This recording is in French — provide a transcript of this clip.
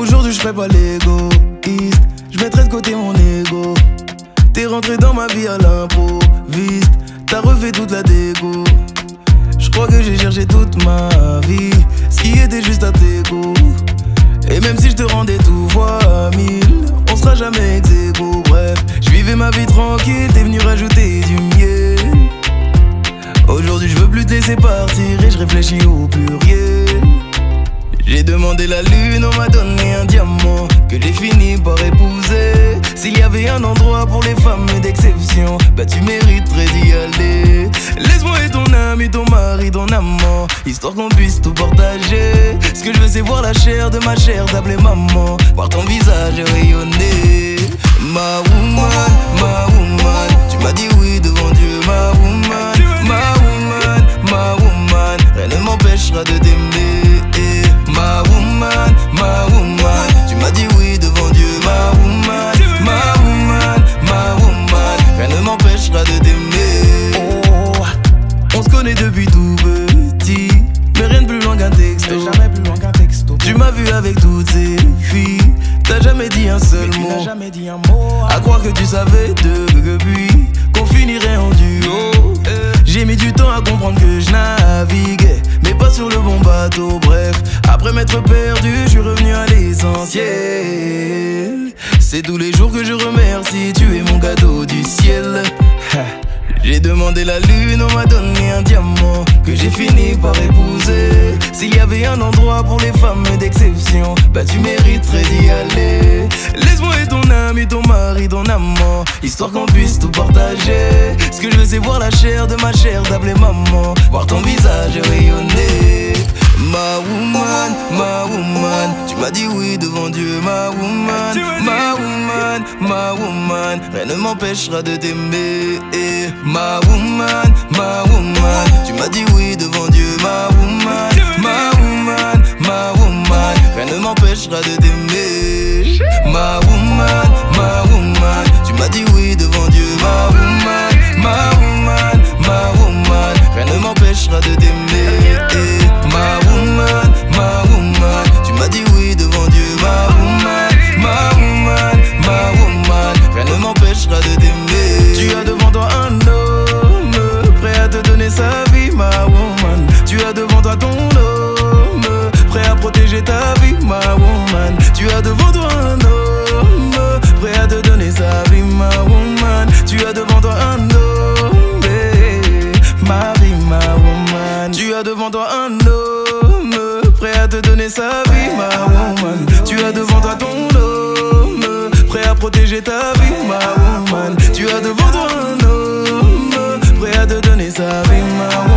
Aujourd'hui je serai pas l'égoïste, je mettrai de côté mon ego. T'es rentré dans ma vie à l'improviste, t'as refait toute la dégo. Je crois que j'ai cherché toute ma vie ce qui était juste à tes goûts. Et même si je te rendais tout fois mille, on sera jamais ex aequo. Bref, je vivais ma vie tranquille, t'es venu rajouter du miel. Aujourd'hui je veux plus te laisser partir et je réfléchis au pluriel. J'ai demandé la lune, on m'a donné un diamant que j'ai fini par épouser. S'il y avait un endroit pour les femmes d'exception, bah tu mériterais d'y aller. Laisse-moi et ton ami, ton mari, ton amant, histoire qu'on puisse tout partager. Ce que je veux c'est voir la chair de ma chair t'appeler maman, voir ton visage rayonner. Ma woman, ma woman, tu m'as dit oui devant Dieu. Ma woman, ma woman, ma woman, rien ne m'empêchera de t'aimer. Ma woman, ma woman, tu m'as dit oui devant Dieu. Ma woman, ma woman, ma woman, rien ne m'empêchera de t'aimer. Oh, on se connaît depuis tout petit, mais rien de plus loin qu'un texto. Jamais plus loin qu'un texto. Tu m'as vu avec toutes ces filles, t'as jamais dit un seul mot. Jamais dit un mot. À croire que tu savais depuis qu'on finirait en duo. J'ai mis du temps à comprendre que je naviguais, mais pas sur le bon bateau. Bref, après m'être perdu, je suis revenu à l'essentiel. C'est tous les jours que je remercie, tu es mon cadeau du ciel. J'ai demandé la lune, on m'a donné un diamant que j'ai fini par épouser. S'il y avait un endroit pour les femmes d'exception, bah tu mériterais d'y aller. Laisse-moi et ton ami, ton mari, ton amant, histoire qu'on puisse tout partager. Ce que je veux c'est voir la chair de ma chair t'appeler maman, voir ton visage rayonner. Ma woman, tu m'as dit oui devant Dieu. Ma woman, ma woman, ma woman, rien ne m'empêchera de t'aimer. Ma woman, ma woman, tu m'as dit oui devant Dieu. Ma woman, ma woman, ma woman, rien ne m'empêchera de t'aimer. Ma woman, ma woman, tu m'as dit oui devant Dieu. Ma woman, ma woman, ma woman, rien ne m'empêchera de t'aimer. Ma woman, ma woman, tu m'as dit oui devant Dieu. Ma woman, ma woman, ma woman, rien ne m'empêchera de t'aimer. Tu as devant toi un homme prêt à te donner sa vie, ma woman. Tu as devant toi ton homme prêt à protéger ta vie, ma woman. Tu as devant toi un homme prêt à te donner sa vie, ma woman. Tu as devant toi un homme, ma vie, ma woman. Tu as devant toi un homme prêt à te donner sa vie, ma woman. Tu as devant toi ton homme prêt à protéger ta vie, ma woman. Tu as devant toi un homme prêt à te donner sa vie, ma woman.